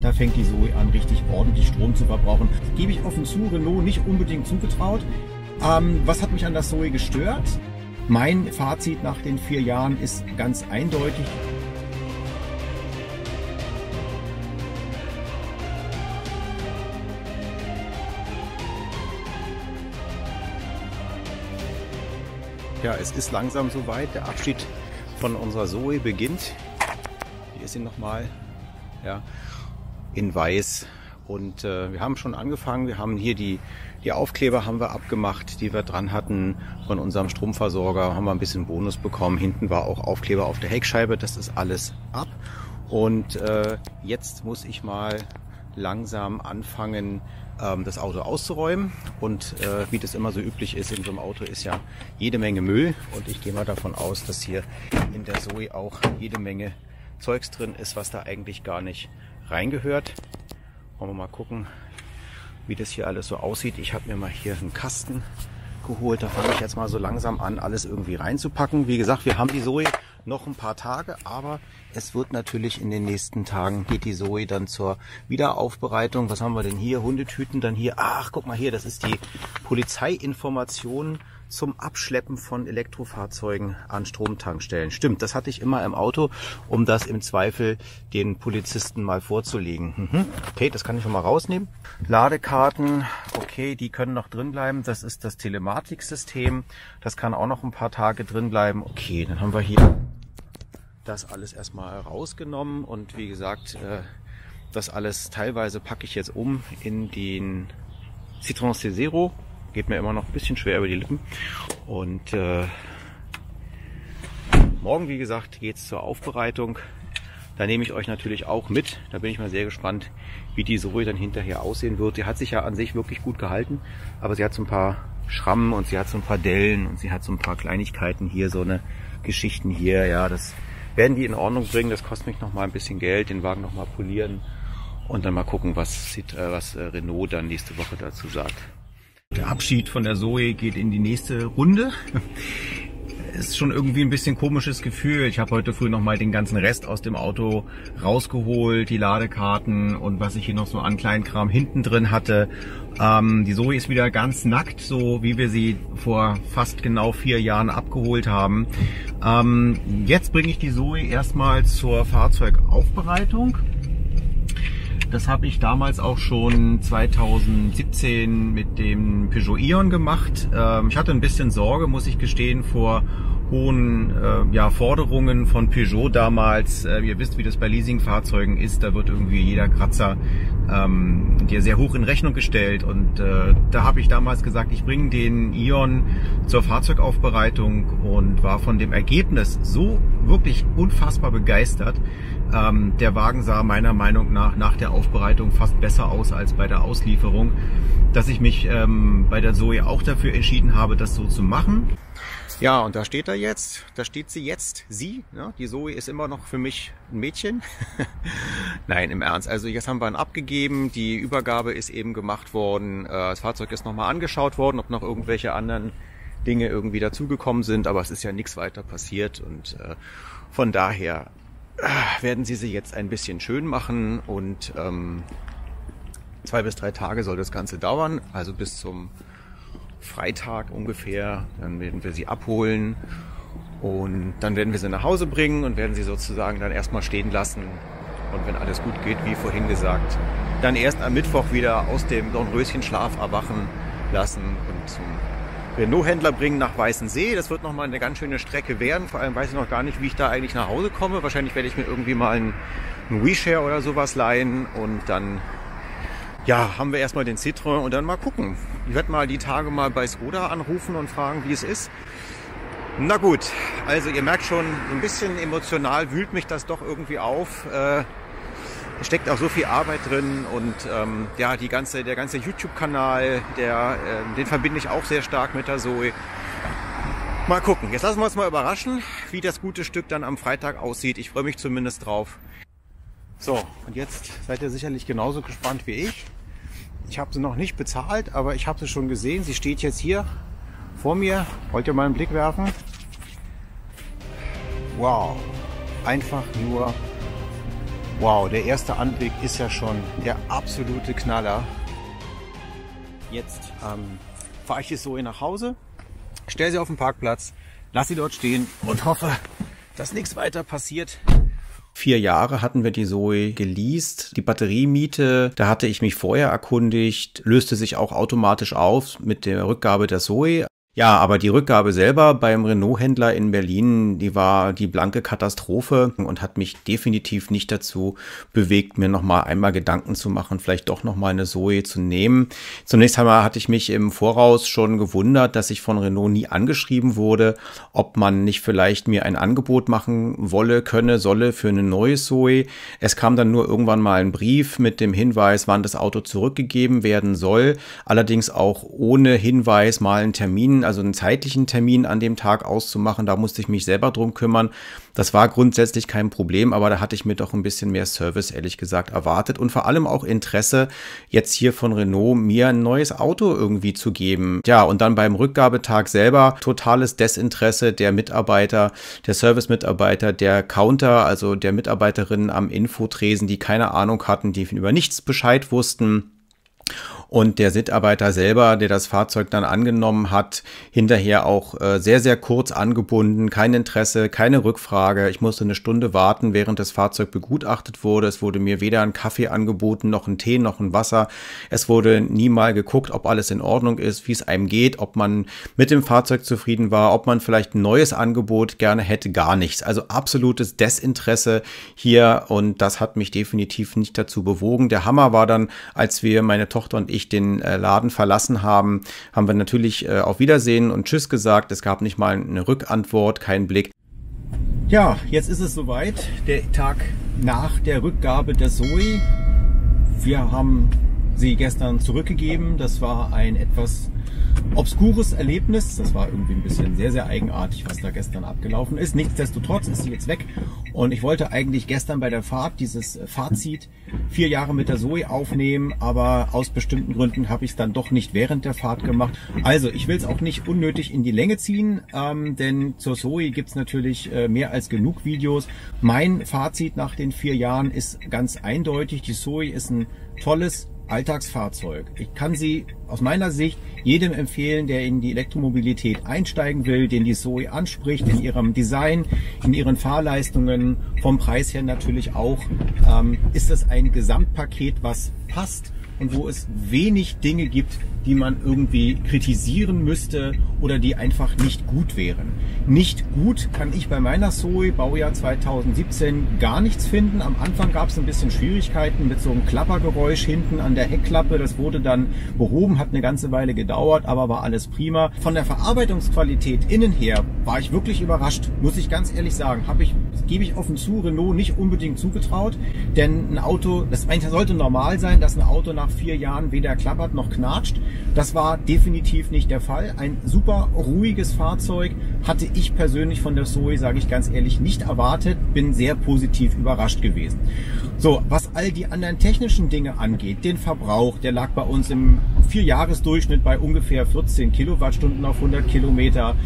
Da fängt die Zoe an, richtig ordentlich Strom zu verbrauchen. Das gebe ich offen zu, Renault nicht unbedingt zugetraut. Was hat mich an der Zoe gestört? Mein Fazit nach den 4 Jahren ist ganz eindeutig. Ja, es ist langsam soweit. Der Abschied von unserer Zoe beginnt. Hier ist sie nochmal. Ja. In weiß, und wir haben schon angefangen. Wir haben hier die Aufkleber haben wir abgemacht, die wir dran hatten von unserem Stromversorger, haben wir ein bisschen Bonus bekommen. Hinten war auch Aufkleber auf der Heckscheibe, das ist alles ab, und jetzt muss ich mal langsam anfangen, das Auto auszuräumen, und wie das immer so üblich ist, in so einem Auto ist ja jede Menge Müll, und ich gehe mal davon aus, dass hier in der Zoe auch jede Menge Zeugs drin ist, was da eigentlich gar nicht reingehört. Wollen wir mal gucken, wie das hier alles so aussieht. Ich habe mir mal hier einen Kasten geholt. Da fange ich jetzt mal so langsam an, alles irgendwie reinzupacken. Wie gesagt, wir haben die Zoe noch ein paar Tage, aber es wird natürlich in den nächsten Tagen, geht die Zoe dann zur Wiederaufbereitung. Was haben wir denn hier? Hundetüten, dann hier, ach guck mal hier, das ist die Polizeiinformation zum Abschleppen von Elektrofahrzeugen an Stromtankstellen. Stimmt, das hatte ich immer im Auto, um das im Zweifel den Polizisten mal vorzulegen. Okay, das kann ich schon mal rausnehmen. Ladekarten, okay, die können noch drin bleiben. Das ist das Telematiksystem. Das kann auch noch ein paar Tage drin bleiben. Okay, dann haben wir hier das alles erstmal rausgenommen, und wie gesagt, das alles teilweise packe ich jetzt um in den Citroën C0. Geht mir immer noch ein bisschen schwer über die Lippen. Und morgen, wie gesagt, geht es zur Aufbereitung. Da nehme ich euch natürlich auch mit. Da bin ich mal sehr gespannt, wie die Zoe dann hinterher aussehen wird. Die hat sich ja an sich wirklich gut gehalten, aber sie hat so ein paar Schrammen und sie hat so ein paar Dellen und sie hat so ein paar Kleinigkeiten hier, so eine Geschichten hier. Ja, das werden die in Ordnung bringen. Das kostet mich noch mal ein bisschen Geld, den Wagen noch mal polieren und dann mal gucken, was Renault dann nächste Woche dazu sagt. Der Abschied von der Zoe geht in die nächste Runde. Ist schon irgendwie ein bisschen komisches Gefühl. Ich habe heute früh nochmal den ganzen Rest aus dem Auto rausgeholt, die Ladekarten und was ich hier noch so an Kleinkram hinten drin hatte. Die Zoe ist wieder ganz nackt, so wie wir sie vor fast genau 4 Jahren abgeholt haben. Jetzt bringe ich die Zoe erstmal zur Fahrzeugaufbereitung. Das habe ich damals auch schon 2017 mit dem Peugeot Ion gemacht. Ich hatte ein bisschen Sorge, muss ich gestehen, vor hohen Forderungen von Peugeot damals. Ihr wisst, wie das bei Leasingfahrzeugen ist. Da wird irgendwie jeder Kratzer dir sehr hoch in Rechnung gestellt. Und da habe ich damals gesagt, ich bringe den Ion zur Fahrzeugaufbereitung, und war von dem Ergebnis so wirklich unfassbar begeistert. Der Wagen sah meiner Meinung nach der Aufbereitung fast besser aus als bei der Auslieferung, dass ich mich bei der Zoe auch dafür entschieden habe, das so zu machen. Ja, und da steht er jetzt, da steht sie jetzt, sie, ja, die Zoe ist immer noch für mich ein Mädchen. Nein, im Ernst, also jetzt haben wir ihn abgegeben, die Übergabe ist eben gemacht worden, das Fahrzeug ist nochmal angeschaut worden, ob noch irgendwelche anderen Dinge irgendwie dazugekommen sind, aber es ist ja nichts weiter passiert, und von daher werden sie jetzt ein bisschen schön machen, und 2 bis 3 Tage soll das Ganze dauern, also bis zum Freitag ungefähr. Dann werden wir sie abholen und dann werden wir sie nach Hause bringen und werden sie sozusagen dann erstmal stehen lassen, und wenn alles gut geht, wie vorhin gesagt, dann erst am Mittwoch wieder aus dem Dornröschenschlaf erwachen lassen und zum Renault-Händler bringen nach Weißensee. Das wird nochmal eine ganz schöne Strecke werden. Vor allem weiß ich noch gar nicht, wie ich da eigentlich nach Hause komme. Wahrscheinlich werde ich mir irgendwie mal einen WeShare oder sowas leihen. Und dann, ja, haben wir erstmal den Citroën und dann mal gucken. Ich werde mal die Tage mal bei Skoda anrufen und fragen, wie es ist. Na gut, also ihr merkt schon, ein bisschen emotional wühlt mich das doch irgendwie auf. Es steckt auch so viel Arbeit drin, und ja, der ganze YouTube-Kanal, den verbinde ich auch sehr stark mit der Zoe. Mal gucken. Jetzt lassen wir uns mal überraschen, wie das gute Stück dann am Freitag aussieht. Ich freue mich zumindest drauf. So, und jetzt seid ihr sicherlich genauso gespannt wie ich. Ich habe sie noch nicht bezahlt, aber ich habe sie schon gesehen. Sie steht jetzt hier vor mir. Wollt ihr mal einen Blick werfen? Wow, einfach nur Wow, der erste Anblick ist ja schon der absolute Knaller. Jetzt fahre ich die Zoe nach Hause, stelle sie auf den Parkplatz, lasse sie dort stehen und hoffe, dass nichts weiter passiert. 4 Jahre hatten wir die Zoe geleast. Die Batteriemiete, da hatte ich mich vorher erkundigt, löste sich auch automatisch auf mit der Rückgabe der Zoe. Ja, aber die Rückgabe selber beim Renault-Händler in Berlin, die war die blanke Katastrophe und hat mich definitiv nicht dazu bewegt, mir nochmal einmal Gedanken zu machen, vielleicht doch nochmal eine Zoe zu nehmen. Zunächst einmal hatte ich mich im Voraus schon gewundert, dass ich von Renault nie angeschrieben wurde, ob man nicht vielleicht mir ein Angebot machen wolle, könne, solle für eine neue Zoe. Es kam dann nur irgendwann mal ein Brief mit dem Hinweis, wann das Auto zurückgegeben werden soll, allerdings auch ohne Hinweis mal einen Termin, also einen zeitlichen Termin an dem Tag auszumachen. Da musste ich mich selber drum kümmern. Das war grundsätzlich kein Problem, aber da hatte ich mir doch ein bisschen mehr Service, ehrlich gesagt, erwartet und vor allem auch Interesse, jetzt hier von Renault mir ein neues Auto irgendwie zu geben. Ja, und dann beim Rückgabetag selber totales Desinteresse der Mitarbeiter, der Service-Mitarbeiter, der Counter, also der Mitarbeiterinnen am Infotresen, die keine Ahnung hatten, die über nichts Bescheid wussten. Und der Mitarbeiter selber, der das Fahrzeug dann angenommen hat, hinterher auch sehr, sehr kurz angebunden, kein Interesse, keine Rückfrage. Ich musste eine Stunde warten, während das Fahrzeug begutachtet wurde. Es wurde mir weder ein Kaffee angeboten, noch ein Tee, noch ein Wasser. Es wurde nie mal geguckt, ob alles in Ordnung ist, wie es einem geht, ob man mit dem Fahrzeug zufrieden war, ob man vielleicht ein neues Angebot gerne hätte, gar nichts. Also absolutes Desinteresse hier und das hat mich definitiv nicht dazu bewogen. Der Hammer war dann, als wir, meine Tochter und ich, den Laden verlassen haben, haben wir natürlich auf Wiedersehen und Tschüss gesagt. Es gab nicht mal eine Rückantwort, keinen Blick. Ja, jetzt ist es soweit. Der Tag nach der Rückgabe der Zoe. Wir haben sie gestern zurückgegeben. Das war ein etwas obskures Erlebnis. Das war irgendwie ein bisschen sehr, sehr eigenartig, was da gestern abgelaufen ist. Nichtsdestotrotz ist sie jetzt weg. Und ich wollte eigentlich gestern bei der Fahrt dieses Fazit 4 Jahre mit der Zoe aufnehmen, aber aus bestimmten Gründen habe ich es dann doch nicht während der Fahrt gemacht. Also ich will es auch nicht unnötig in die Länge ziehen, denn zur Zoe gibt es natürlich mehr als genug Videos. Mein Fazit nach den 4 Jahren ist ganz eindeutig. Die Zoe ist ein tolles Alltagsfahrzeug. Ich kann sie aus meiner Sicht jedem empfehlen, der in die Elektromobilität einsteigen will, den die Zoe anspricht, in ihrem Design, in ihren Fahrleistungen, vom Preis her natürlich auch, ist das ein Gesamtpaket, was passt und wo es wenig Dinge gibt, die man irgendwie kritisieren müsste oder die einfach nicht gut wären. Nicht gut kann ich bei meiner Zoe, Baujahr 2017, gar nichts finden. Am Anfang gab es ein bisschen Schwierigkeiten mit so einem Klappergeräusch hinten an der Heckklappe. Das wurde dann behoben, hat eine ganze Weile gedauert, aber war alles prima. Von der Verarbeitungsqualität innen her war ich wirklich überrascht, muss ich ganz ehrlich sagen. Gebe ich offen zu, Renault nicht unbedingt zugetraut, denn ein Auto, das sollte normal sein, dass ein Auto nach 4 Jahren weder klappert noch knatscht. Das war definitiv nicht der Fall. Ein super ruhiges Fahrzeug hatte ich persönlich von der Zoe, sage ich ganz ehrlich, nicht erwartet. Bin sehr positiv überrascht gewesen. So, was all die anderen technischen Dinge angeht, den Verbrauch, der lag bei uns im 4-Jahres-Durchschnitt bei ungefähr 14 Kilowattstunden auf 100 Kilometer.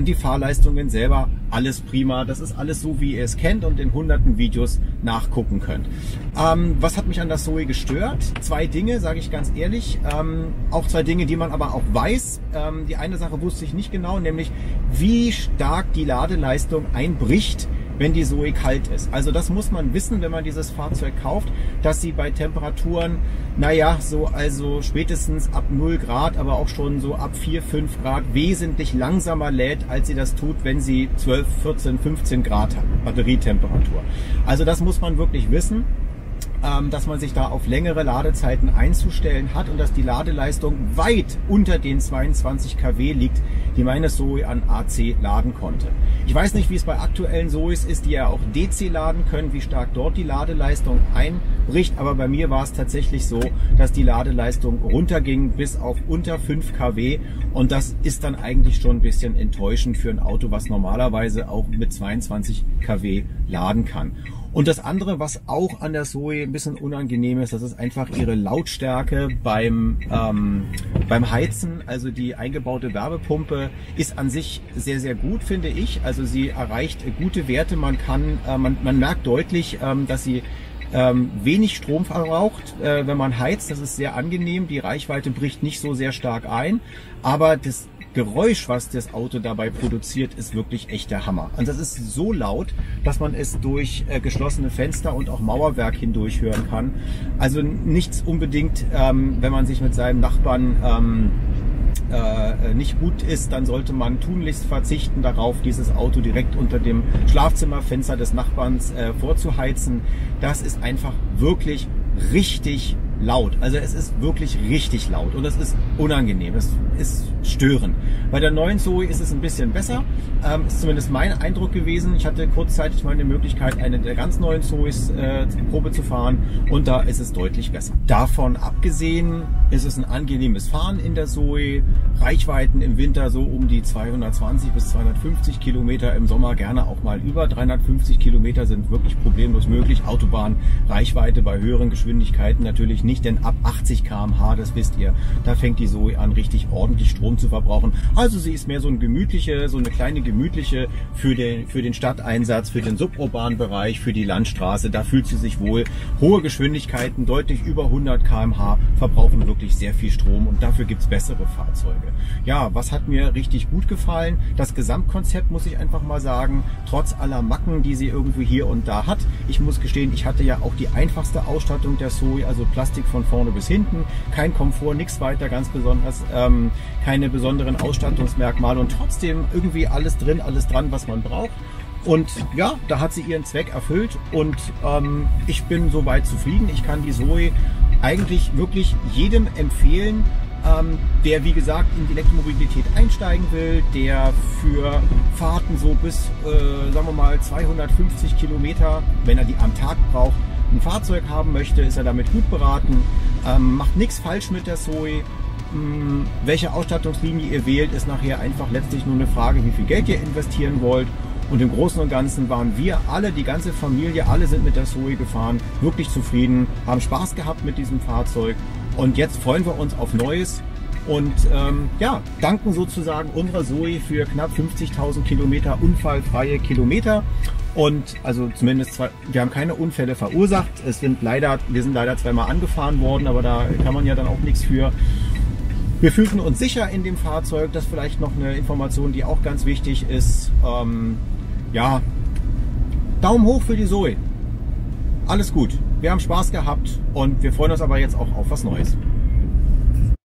Die Fahrleistungen selber, alles prima. Das ist alles so, wie ihr es kennt und in hunderten Videos nachgucken könnt. Was hat mich an der Zoe gestört? 2 Dinge, sage ich ganz ehrlich. Auch 2 Dinge, die man aber auch weiß. Die eine Sache wusste ich nicht genau, nämlich wie stark die Ladeleistung einbricht, wenn die Zoe kalt ist. Also das muss man wissen, wenn man dieses Fahrzeug kauft, dass sie bei Temperaturen, naja, so also spätestens ab 0 Grad, aber auch schon so ab 4, 5 Grad wesentlich langsamer lädt, als sie das tut, wenn sie 12, 14, 15 Grad hat, Batterietemperatur. Also das muss man wirklich wissen, dass man sich da auf längere Ladezeiten einzustellen hat und dass die Ladeleistung weit unter den 22 kW liegt, die meine Zoe an AC laden konnte. Ich weiß nicht, wie es bei aktuellen Zoes ist, die ja auch DC laden können, wie stark dort die Ladeleistung einbricht, aber bei mir war es tatsächlich so, dass die Ladeleistung runterging bis auf unter 5 kW und das ist dann eigentlich schon ein bisschen enttäuschend für ein Auto, was normalerweise auch mit 22 kW laden kann. Und das andere, was auch an der Zoe ein bisschen unangenehm ist, das ist einfach ihre Lautstärke beim Heizen. Also die eingebaute Wärmepumpe ist an sich sehr, sehr gut, finde ich. Also sie erreicht gute Werte. Man merkt deutlich, dass sie Wenig Strom verbraucht, wenn man heizt, das ist sehr angenehm, die Reichweite bricht nicht so sehr stark ein, aber das Geräusch, was das Auto dabei produziert, ist wirklich echt der Hammer. Und das ist so laut, dass man es durch geschlossene Fenster und auch Mauerwerk hindurch hören kann. Also nichts unbedingt, wenn man sich mit seinem Nachbarn nicht gut ist, dann sollte man tunlichst verzichten darauf, dieses Auto direkt unter dem Schlafzimmerfenster des Nachbarns vorzuheizen. Das ist einfach wirklich richtig laut. Also es ist wirklich richtig laut und das ist unangenehm, das ist störend. Bei der neuen Zoe ist es ein bisschen besser, ist zumindest mein Eindruck gewesen. Ich hatte kurzzeitig mal eine Möglichkeit, eine der ganz neuen Zoes in Probe zu fahren und da ist es deutlich besser. Davon abgesehen ist es ein angenehmes Fahren in der Zoe. Reichweiten im Winter so um die 220 bis 250 Kilometer, im Sommer gerne auch mal über 350 Kilometer sind wirklich problemlos möglich. Autobahnreichweite bei höheren Geschwindigkeiten natürlich nicht, denn ab 80 km/h, das wisst ihr, da fängt die Zoe an, richtig ordentlich Strom zu verbrauchen. Also sie ist mehr so ein gemütliche, so eine kleine gemütliche für den Stadteinsatz, für den suburbanen Bereich, für die Landstraße. Da fühlt sie sich wohl. Hohe Geschwindigkeiten, deutlich über 100 km/h, verbrauchen wirklich sehr viel Strom und dafür gibt es bessere Fahrzeuge. Ja, was hat mir richtig gut gefallen? Das Gesamtkonzept, muss ich einfach mal sagen, trotz aller Macken, die sie irgendwo hier und da hat. Ich muss gestehen, ich hatte ja auch die einfachste Ausstattung der Zoe, also Plastik von vorne bis hinten, kein Komfort, nichts weiter, ganz besonders, keine besonderen Ausstattungsmerkmale und trotzdem irgendwie alles drin, alles dran, was man braucht. Und ja, da hat sie ihren Zweck erfüllt und ich bin soweit zufrieden. Ich kann die Zoe eigentlich wirklich jedem empfehlen, der, wie gesagt, in die Elektromobilität einsteigen will, der für Fahrten so bis, sagen wir mal, 250 Kilometer, wenn er die am Tag braucht, ein Fahrzeug haben möchte, ist er damit gut beraten, macht nichts falsch mit der Zoe. Welche Ausstattungslinie ihr wählt, ist nachher einfach letztlich nur eine Frage, wie viel Geld ihr investieren wollt. Und im Großen und Ganzen waren wir alle, die ganze Familie, alle sind mit der Zoe gefahren, wirklich zufrieden, haben Spaß gehabt mit diesem Fahrzeug. Und jetzt freuen wir uns auf Neues und ja, danken sozusagen unserer Zoe für knapp 50.000 Kilometer unfallfreie Kilometer. Und also zumindest, wir haben keine Unfälle verursacht. Wir sind leider zweimal angefahren worden, aber da kann man ja dann auch nichts für. Wir fühlten uns sicher in dem Fahrzeug. Das ist vielleicht noch eine Information, die auch ganz wichtig ist. Ja, Daumen hoch für die Zoe. Alles gut. Wir haben Spaß gehabt und wir freuen uns aber jetzt auch auf was Neues.